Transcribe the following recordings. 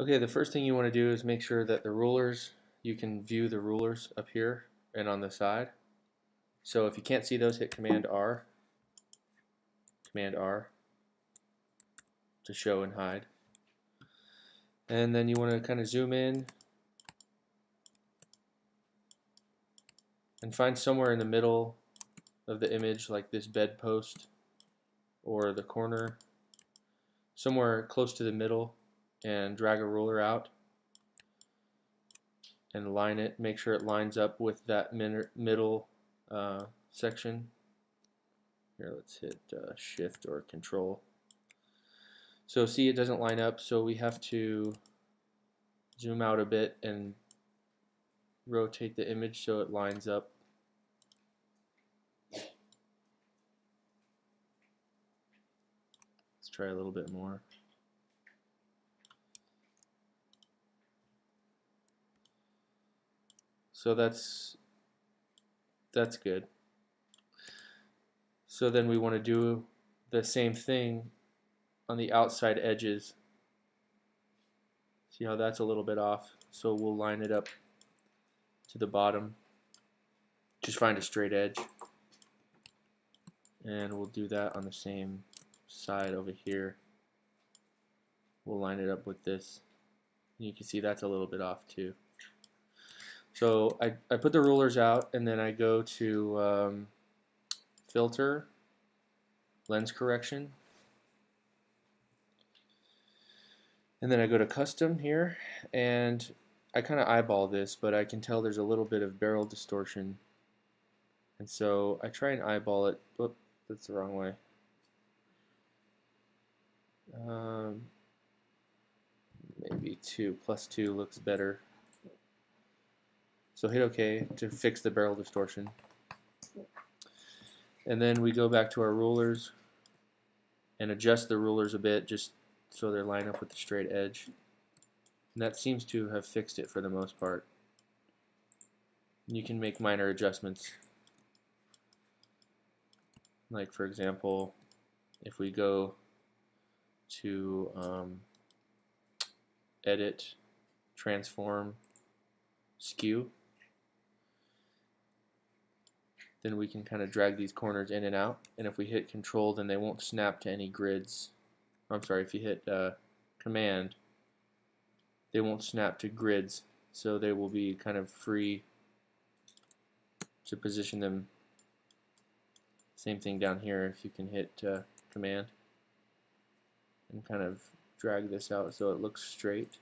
Okay, the first thing you want to do is make sure that the rulers, you can view the rulers up here and on the side. So if you can't see those, hit Command-R, Command-R to show and hide. And then you want to kind of zoom in and find somewhere in the middle of the image, like this bedpost or the corner, somewhere close to the middle, and drag a ruler out and line it. Make sure it lines up with that middle section. Here, let's hit Shift or Control. So see, it doesn't line up, so we have to zoom out a bit and rotate the image so it lines up. Let's try a little bit more. So that's good. So then we want to do the same thing on the outside edges. See how that's a little bit off? So we'll line it up to the bottom. Just find a straight edge. And we'll do that on the same side over here. We'll line it up with this. You can see that's a little bit off too. So I put the rulers out, and then I go to Filter, Lens Correction, and then I go to Custom here, and I kind of eyeball this, but I can tell there's a little bit of barrel distortion, and so I try and eyeball it. Whoop, that's the wrong way. Maybe +2 looks better. So hit OK to fix the barrel distortion. And then we go back to our rulers and adjust the rulers a bit just so they line up with the straight edge. And that seems to have fixed it for the most part. And you can make minor adjustments. Like, for example, if we go to Edit, Transform, Skew, then we can kind of drag these corners in and out. And if we hit Control, then they won't snap to any grids. I'm sorry, if you hit Command, they won't snap to grids, so they will be kind of free to position them. Same thing down here, if you can hit Command and kind of drag this out so it looks straight,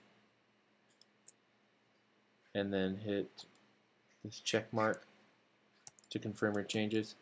and then hit this check mark to confirm your changes.